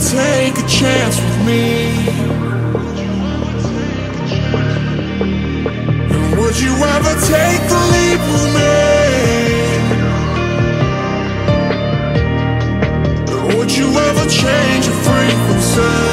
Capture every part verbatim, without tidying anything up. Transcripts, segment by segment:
take a chance with me? And would you ever take the leap with me? Or would you ever change your frequency?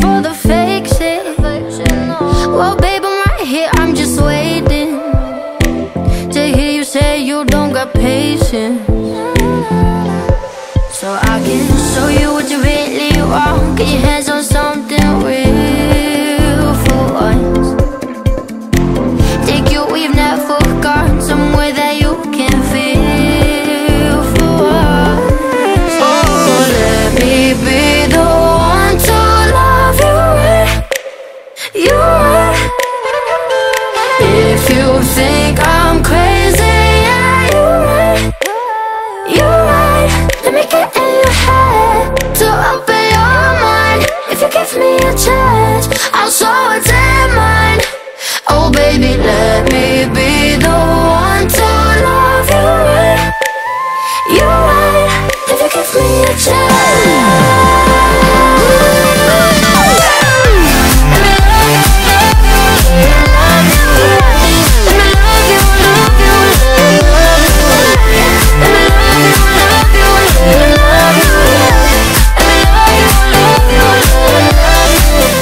For the face your hands on something real for once. Take you, we've never gone somewhere that you can feel for us. Oh, let me be the one to love you when you are. If you think I'm crazy, yeah, you're right, you're right. Let me get in your head to open give me a chance, I'll show it's in mine. Oh baby, let me be the one to love you right. You're right, if you give me a chance.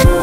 We'll be right back.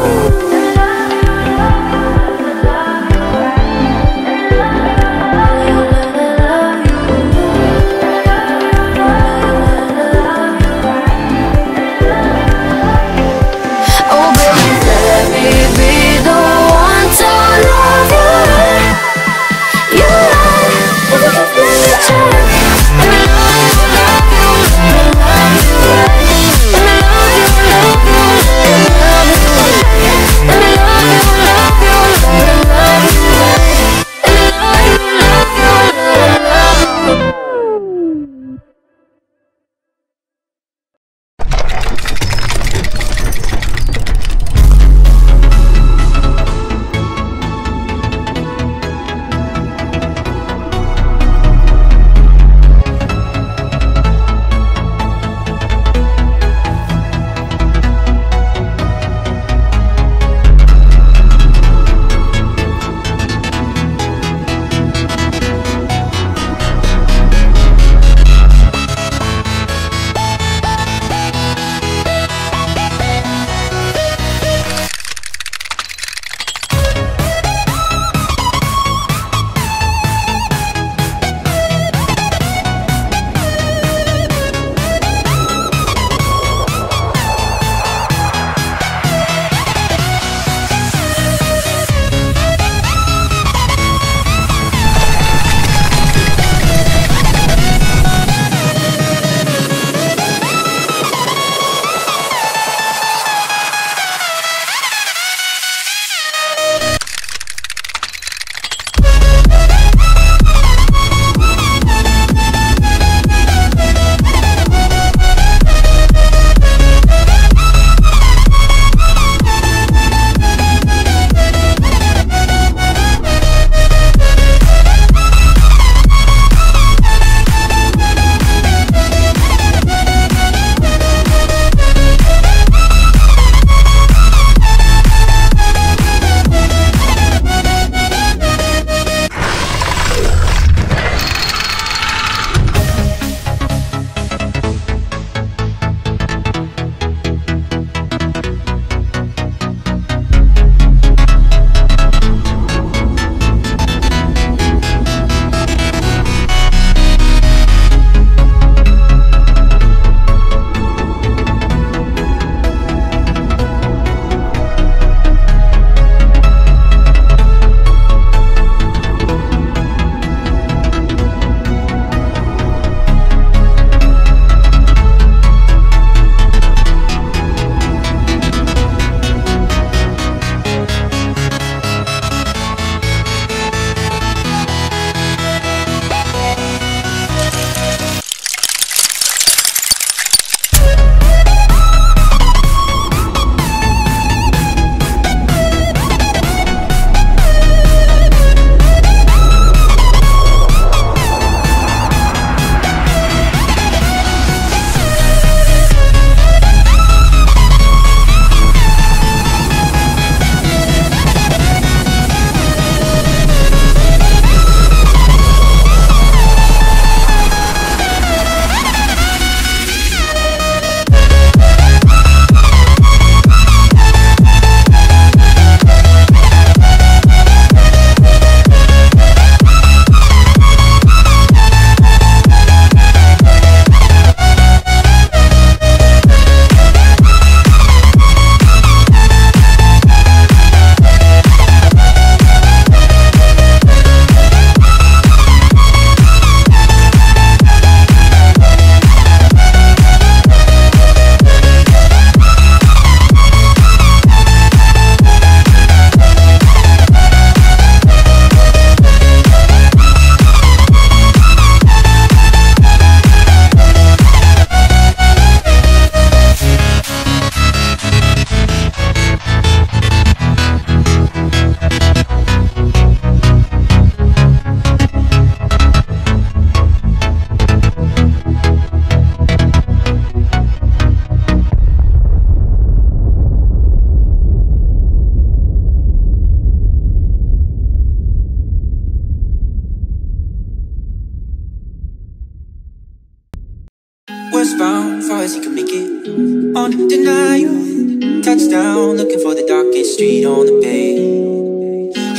eyes, you can make it on denial. Touchdown, looking for the darkest street on the bay.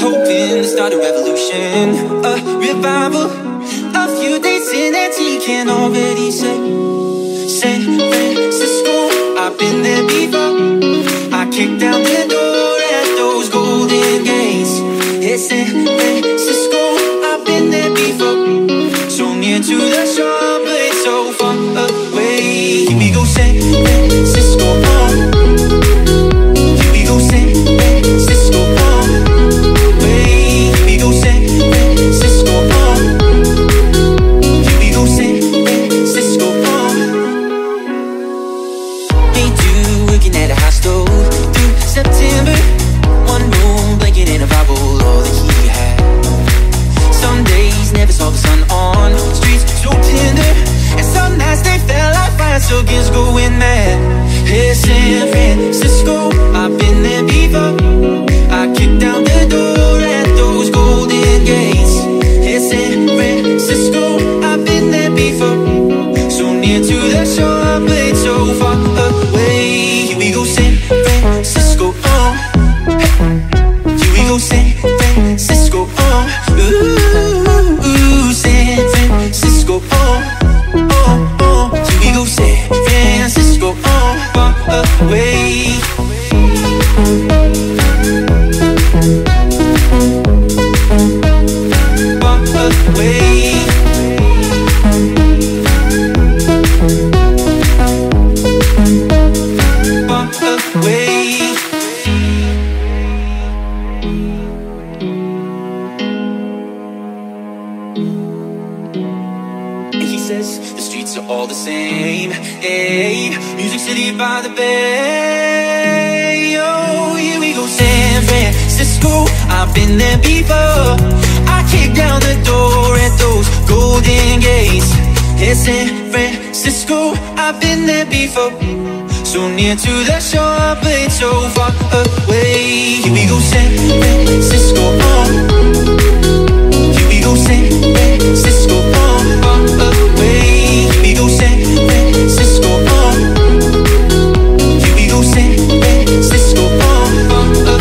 Hoping to start a revolution, a revival. A few days in it, you can already say San Francisco, I've been there before. I kicked down the door at those golden gates. It's San Francisco, I've been there before. So near to the shore, but it's so far away. Here we go, San Francisco, oh. Here we go, San Francisco, oh. Way. Here we go, San Francisco, oh. Here we go, San Francisco, oh. Me too, working at a hostel through September. One room, blanket and a Bible, all that he had. Some days never saw the sun on, streets so tender. And some nights they felt like fire, so kids going mad. Hey, San Francisco, I've been there before. I kicked down the door at those golden gates. Hey, San Francisco, I've been there before. So near to the shore, but it's so far away. Here we go, San Francisco, oh. Here we go, San Francisco, oh. Ooh. San Francisco, I've been there before. So near to the shore, but it's so far away. Here we go, San Francisco, oh. Here we go, San Francisco, oh. Far away. Here we go, San Francisco, oh. Here we go, San Francisco, oh. Far away.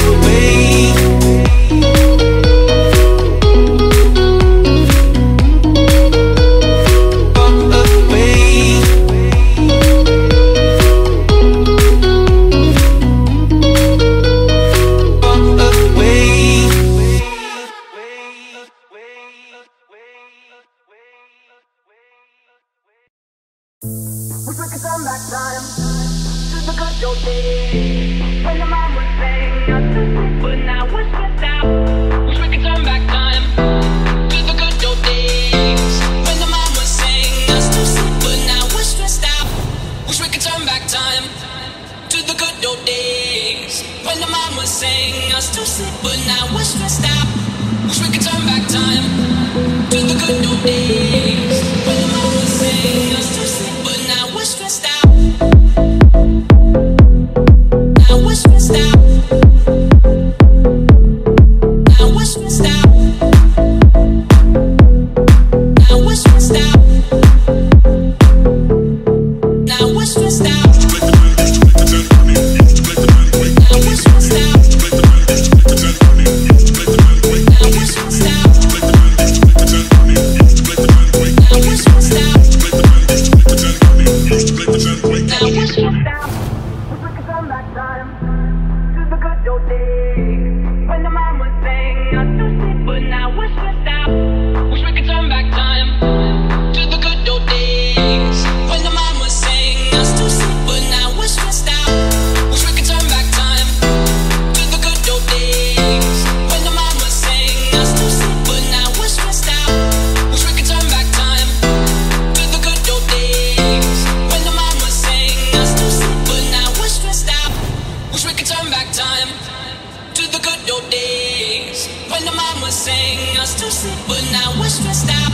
Stop.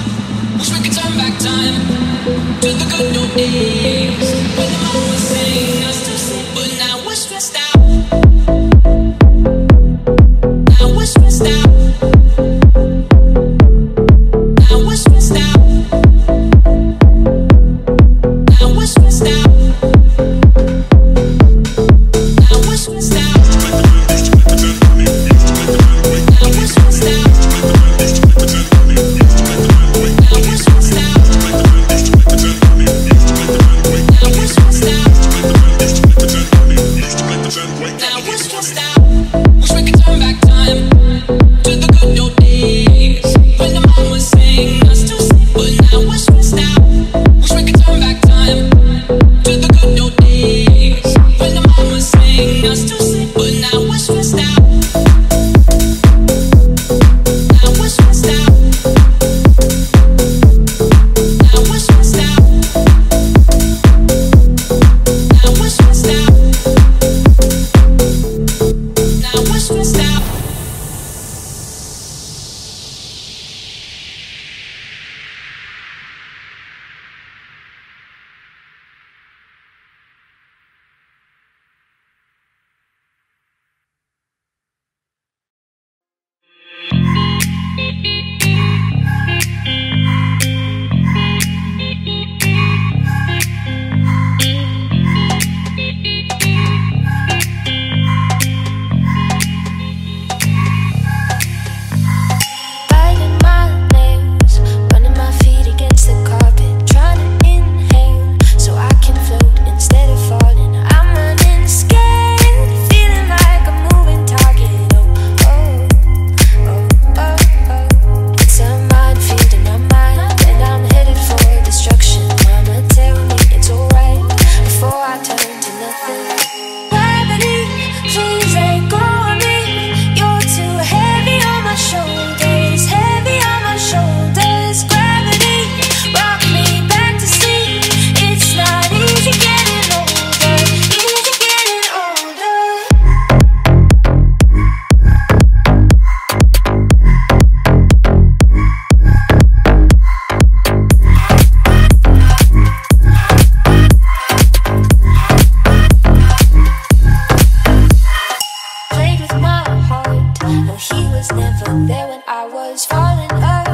No, she was never there when I was falling apart.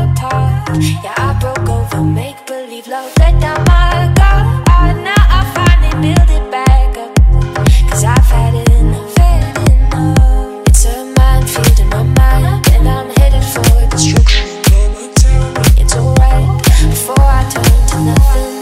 Yeah, I broke over make-believe love, let down my guard. Now I finally build it back up, cause I've had enough, had enough. It's a minefield in my mind, and I'm headed for the truth. It's alright, before I turn to nothing.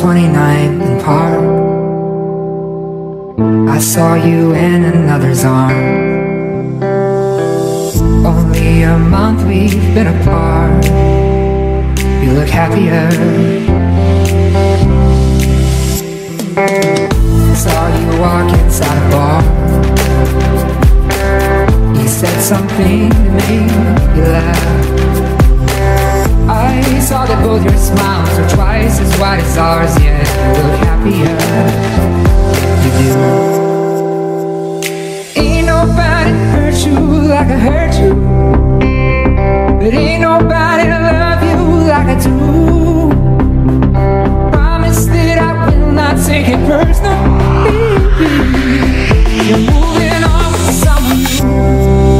twenty-ninth and Park, I saw you in another's arm. Only a month we've been apart. You look happier. quite as ours yet. You look happier. You do. Ain't nobody hurt you like I hurt you, but ain't nobody love you like I do. Promise that I will not take it personally. You're moving on with someone new,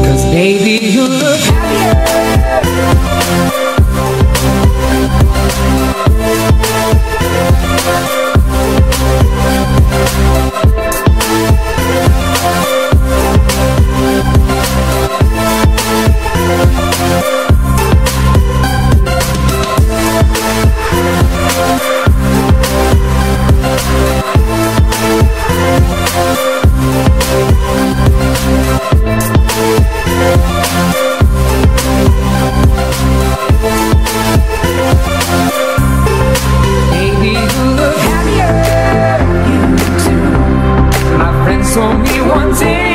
'cause baby you look happier. Told me one day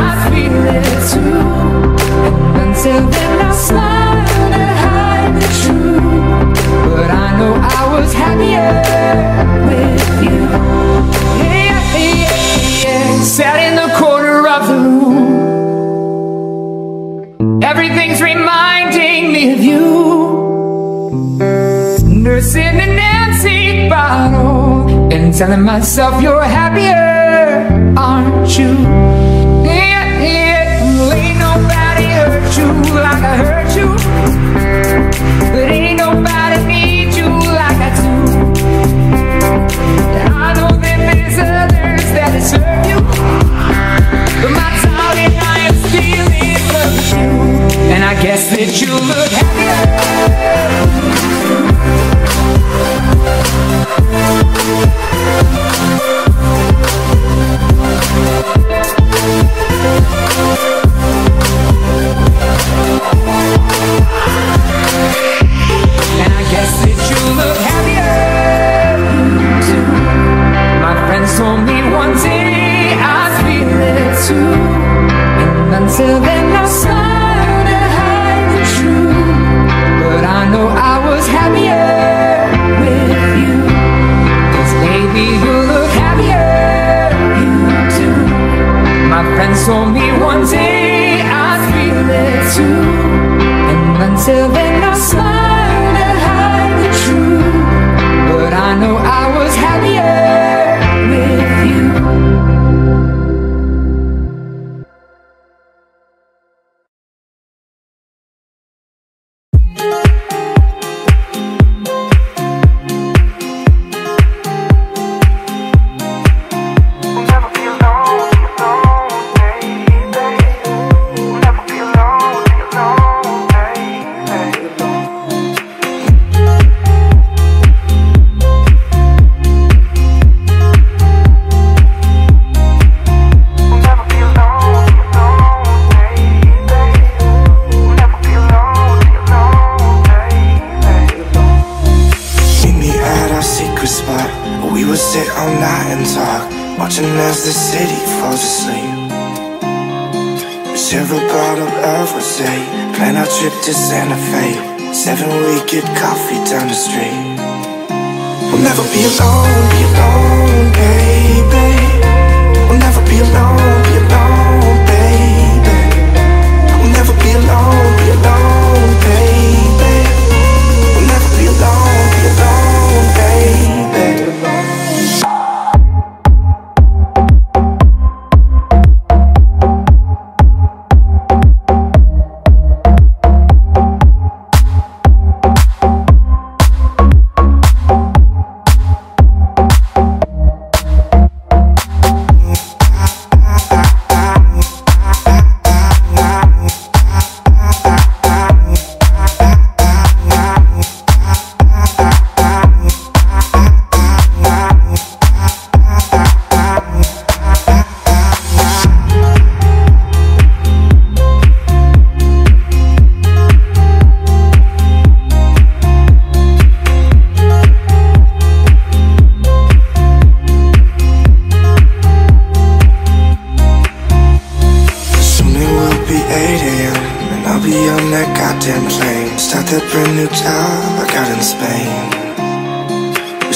I'd feel it too, and until then I smiled and hide the truth. But I know I was happier with you. Hey, hey, hey, hey. Sat in the corner of the room, everything's reminding me of you. Nursing an empty bottle and telling myself you're happier, aren't you? Yeah, yeah. Ain't nobody hurt you like I hurt you, but ain't nobody need you like I do. And I know that there's others that deserve you, but my darling, I am still in love with you. And I guess that you look happier. And I guess that you look happier too. My friends told me one day I'd feel it too, and until then I smiled and hide the truth. But I know I was happier with you, 'cause baby you look happier, you too. My friends told me one day I'd feel it too, until then I smiled and hide the truth. But I know I was happier with you.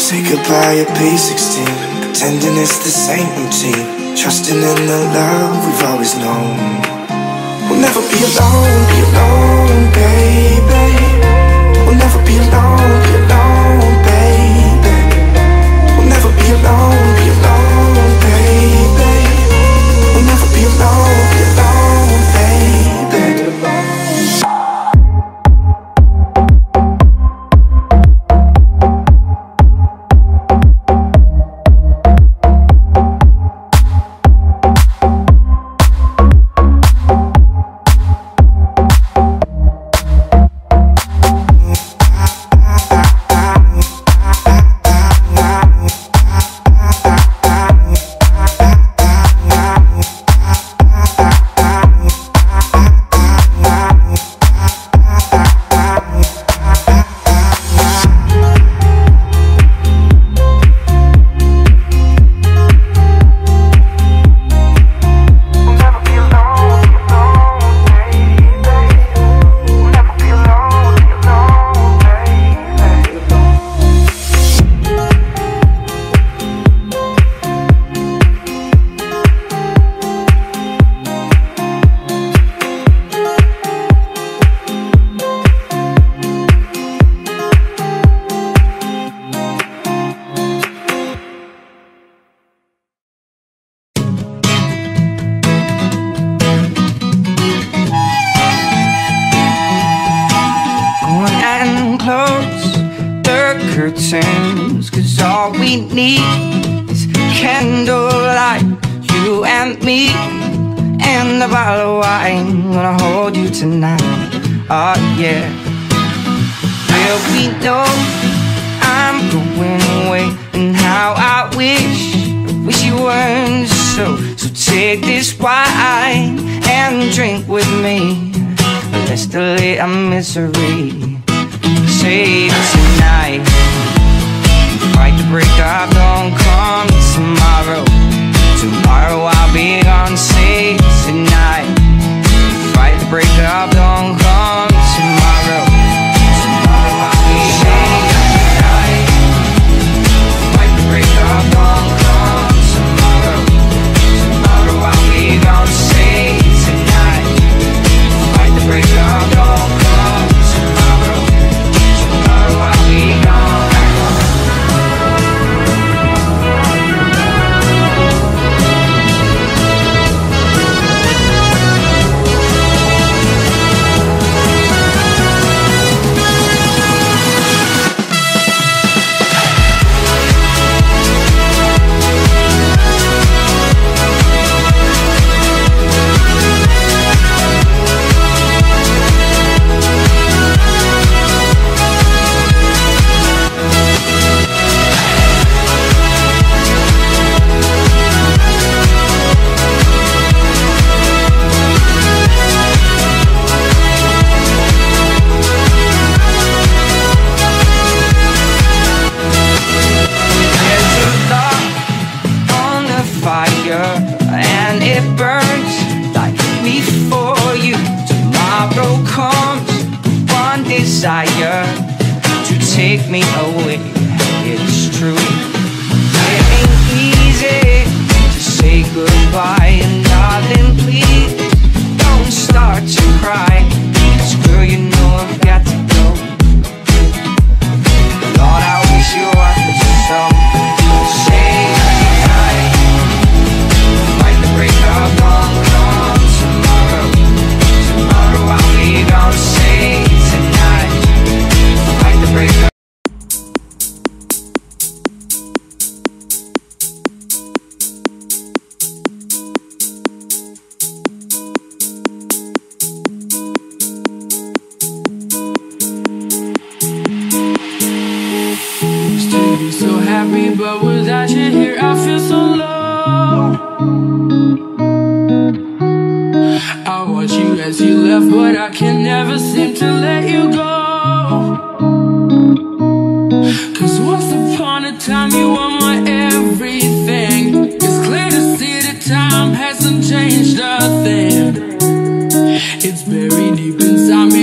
Say goodbye at P sixteen, pretending it's the same routine, trusting in the love we've always known. We'll never be alone, be alone, baby. We'll never be alone, be alone, baby. We'll never be alone, be alone, baby. We'll never be alone, be alone, baby.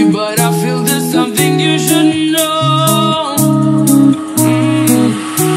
But I feel there's something you should know. mm.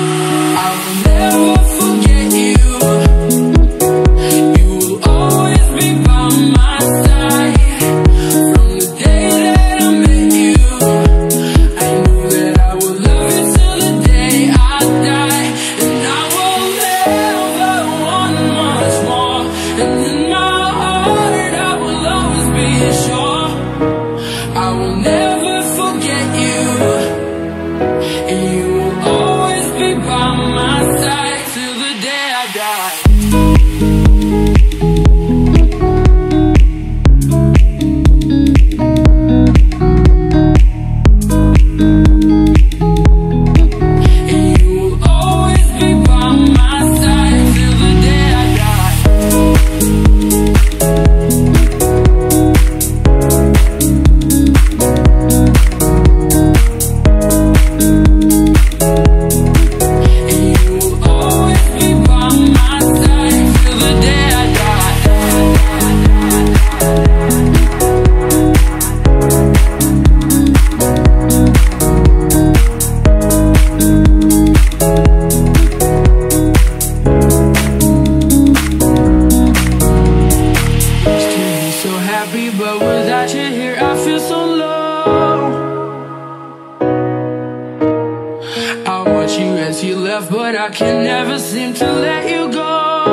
love, but I can never seem to let you go.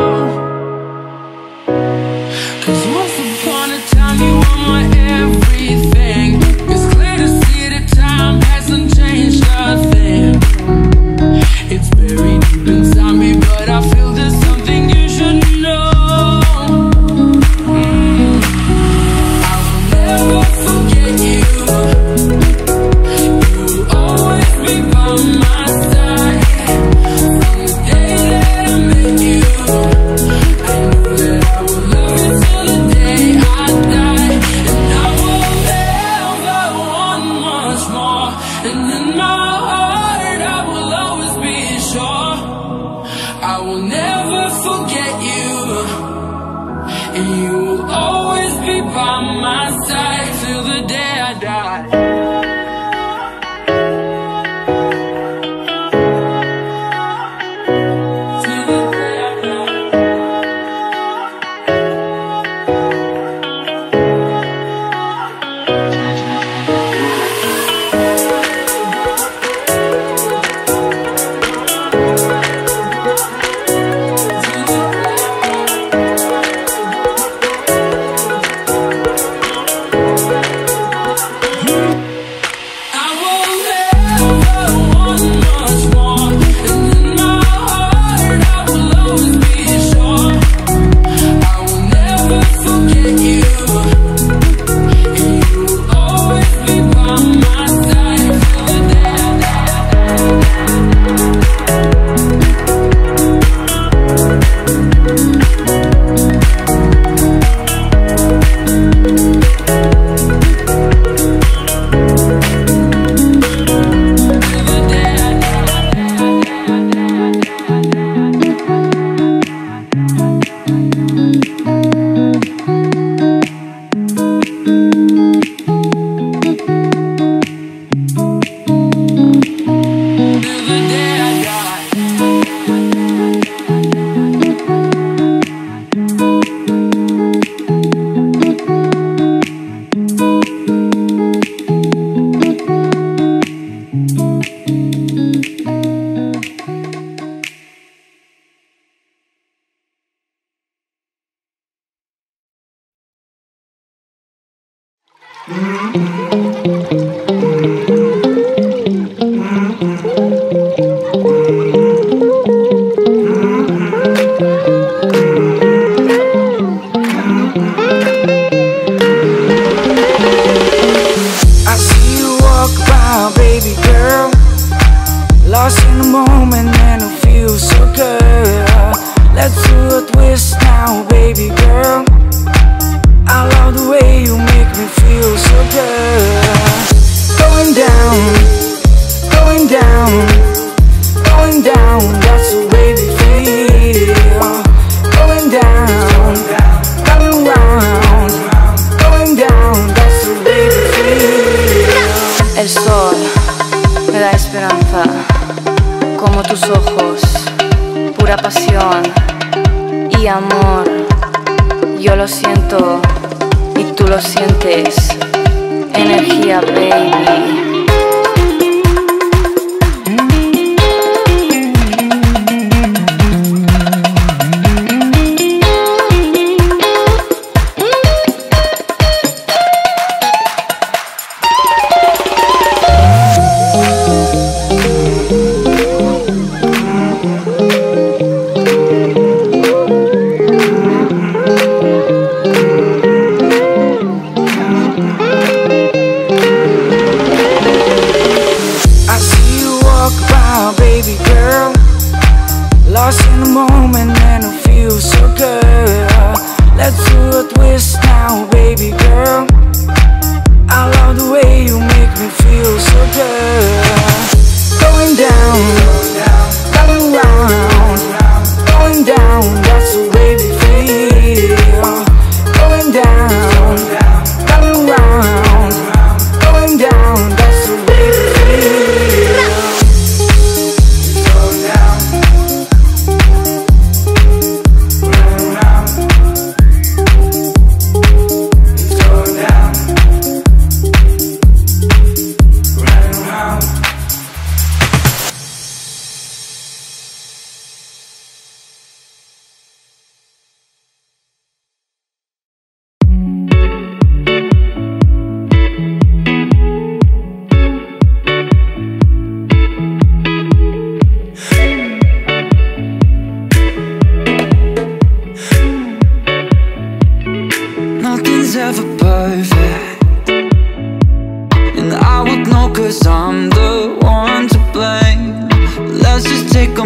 Cause once upon a time you were my everything. It's clear to see that time hasn't changed a thing. It's buried deep inside me, but I feel there's something you should know. mm. I will never forget you. You'll always be by my side. From the day that I met you, I knew that I would love you till the day I die. And I will never want much more. And in my heart I will always be sure I will never forget you. And you will always be by my side till the day I die.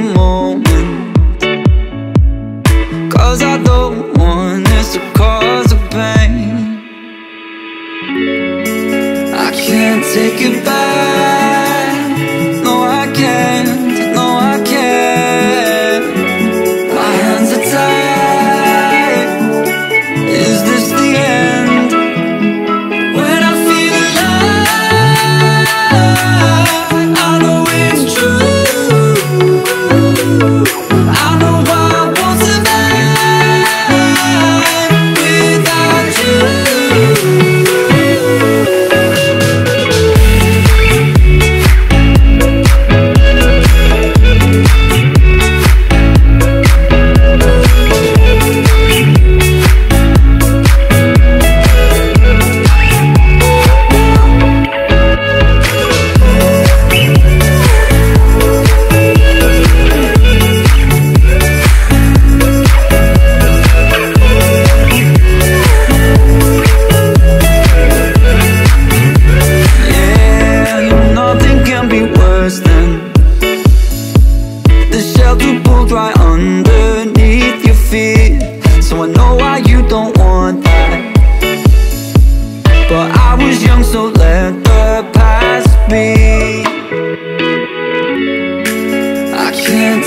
moment, 'cause I don't want this to cause a pain. I can't take it back. No, I can't. No, I can't. My hands are tied. Is this the end? When I feel alive, I know it's true.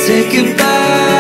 Take it back.